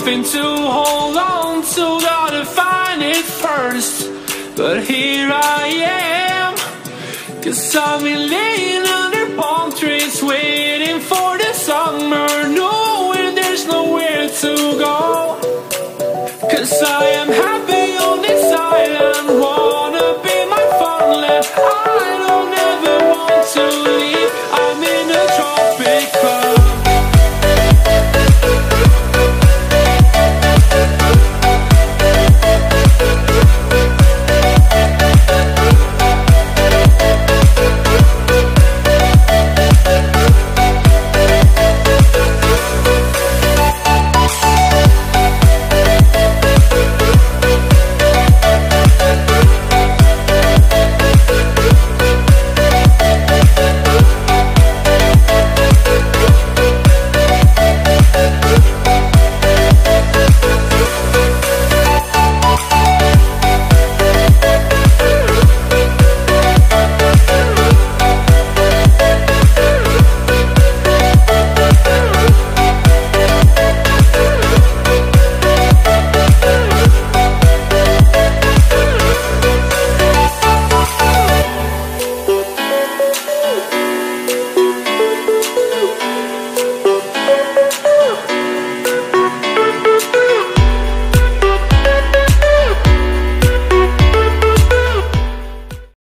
hoping to hold on to, gotta find it first. But here I am, 'cause I'm in love.